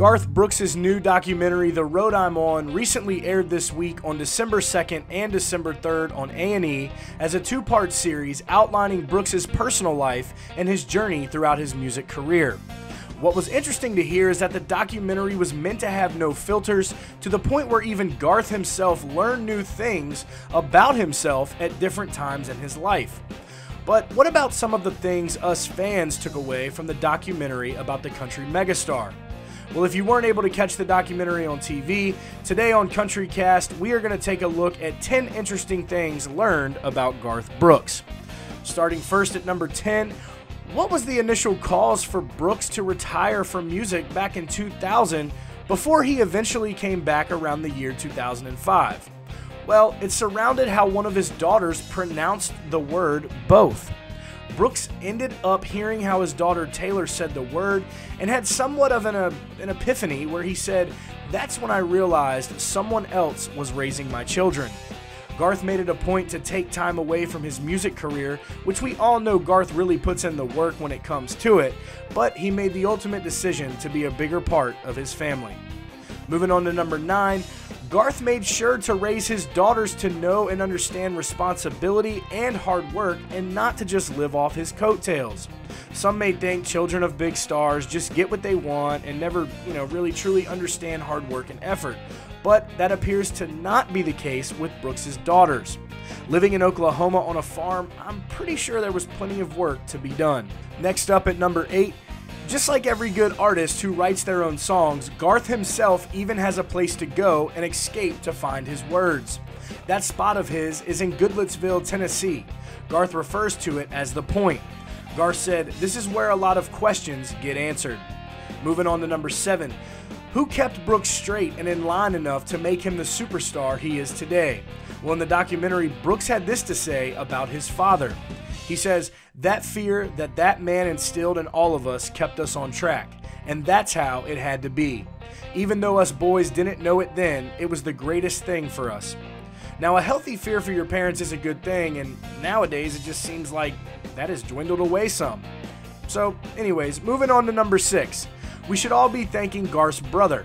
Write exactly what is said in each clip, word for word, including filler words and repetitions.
Garth Brooks' new documentary, The Road I'm On, recently aired this week on December second and December third on A and E as a two-part series outlining Brooks' personal life and his journey throughout his music career. What was interesting to hear is that the documentary was meant to have no filters, to the point where even Garth himself learned new things about himself at different times in his life. But what about some of the things us fans took away from the documentary about the country megastar? Well, if you weren't able to catch the documentary on T V, today on CountryCast, we are going to take a look at ten interesting things learned about Garth Brooks. Starting first at number ten, what was the initial cause for Brooks to retire from music back in two thousand before he eventually came back around the year two thousand five? Well, it surrounded how one of his daughters pronounced the word both. Brooks ended up hearing how his daughter Taylor said the word and had somewhat of an, uh, an epiphany where he said, "That's when I realized someone else was raising my children." Garth made it a point to take time away from his music career, which we all know Garth really puts in the work when it comes to it, but he made the ultimate decision to be a bigger part of his family. Moving on to number nine, Garth made sure to raise his daughters to know and understand responsibility and hard work and not to just live off his coattails. Some may think children of big stars just get what they want and never, you know, really truly understand hard work and effort, but that appears to not be the case with Brooks's daughters. Living in Oklahoma on a farm, I'm pretty sure there was plenty of work to be done. Next up at number eight, just like every good artist who writes their own songs, Garth himself even has a place to go and escape to find his words. That spot of his is in Goodlettsville, Tennessee. Garth refers to it as The Point. Garth said, "This is where a lot of questions get answered." Moving on to number seven, who kept Brooks straight and in line enough to make him the superstar he is today? Well, in the documentary, Brooks had this to say about his father. He says, "That fear that that man instilled in all of us kept us on track, and that's how it had to be. Even though us boys didn't know it then, it was the greatest thing for us." Now, a healthy fear for your parents is a good thing, and nowadays it just seems like that has dwindled away some. So, anyways, moving on to number six. We should all be thanking Garth's brother,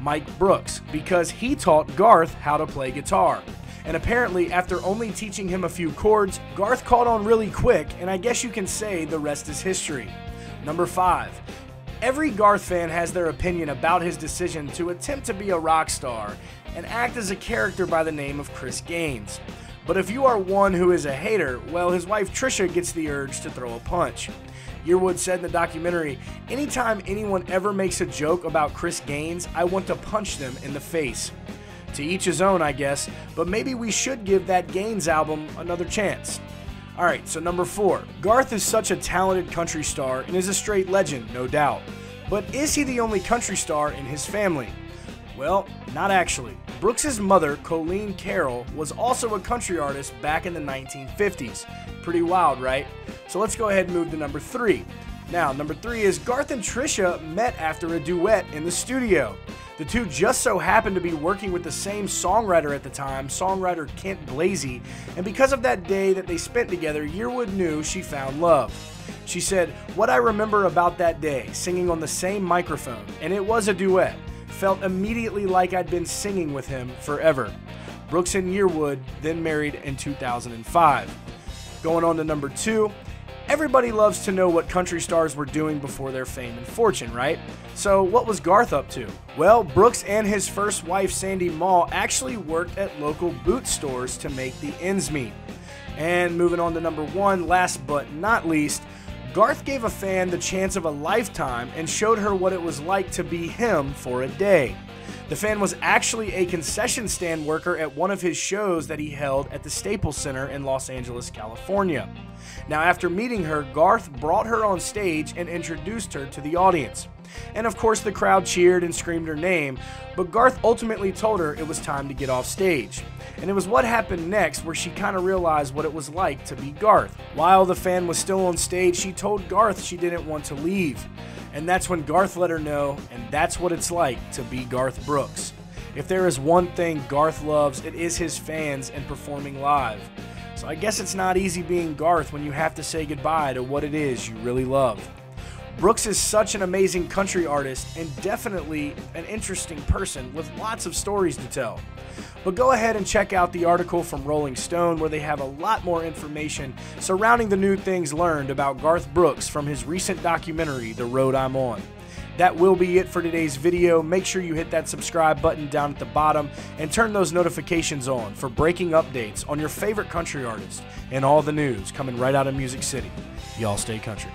Mike Brooks, because he taught Garth how to play guitar. And apparently, after only teaching him a few chords, Garth caught on really quick, and I guess you can say the rest is history. Number five, every Garth fan has their opinion about his decision to attempt to be a rock star and act as a character by the name of Chris Gaines. But if you are one who is a hater, well, his wife Trisha gets the urge to throw a punch. Yearwood said in the documentary, "Anytime anyone ever makes a joke about Chris Gaines, I want to punch them in the face." To each his own, I guess, but maybe we should give that Gaines album another chance. Alright, so number four. Garth is such a talented country star and is a straight legend, no doubt. But is he the only country star in his family? Well, not actually. Brooks' mother, Colleen Carroll, was also a country artist back in the nineteen fifties. Pretty wild, right? So let's go ahead and move to number three. Now, number three is Garth and Trisha met after a duet in the studio. The two just so happened to be working with the same songwriter at the time, songwriter Kent Blazy, and because of that day that they spent together, Yearwood knew she found love. She said, "What I remember about that day, singing on the same microphone, and it was a duet, felt immediately like I'd been singing with him forever." Brooks and Yearwood then married in two thousand five. Going on to number two. Everybody loves to know what country stars were doing before their fame and fortune, right? So what was Garth up to? Well, Brooks and his first wife, Sandy Maul, actually worked at local boot stores to make the ends meet. And moving on to number one, last but not least, Garth gave a fan the chance of a lifetime and showed her what it was like to be him for a day. The fan was actually a concession stand worker at one of his shows that he held at the Staples Center in Los Angeles, California. Now, after meeting her, Garth brought her on stage and introduced her to the audience. And of course, the crowd cheered and screamed her name, but Garth ultimately told her it was time to get off stage. And it was what happened next where she kind of realized what it was like to be Garth. While the fan was still on stage, she told Garth she didn't want to leave. And that's when Garth let her know, and that's what it's like to be Garth Brooks. If there is one thing Garth loves, it is his fans and performing live. So I guess it's not easy being Garth when you have to say goodbye to what it is you really love. Brooks is such an amazing country artist and definitely an interesting person with lots of stories to tell. But go ahead and check out the article from Rolling Stone where they have a lot more information surrounding the new things learned about Garth Brooks from his recent documentary, The Road I'm On. That will be it for today's video. Make sure you hit that subscribe button down at the bottom and turn those notifications on for breaking updates on your favorite country artist and all the news coming right out of Music City. Y'all stay country.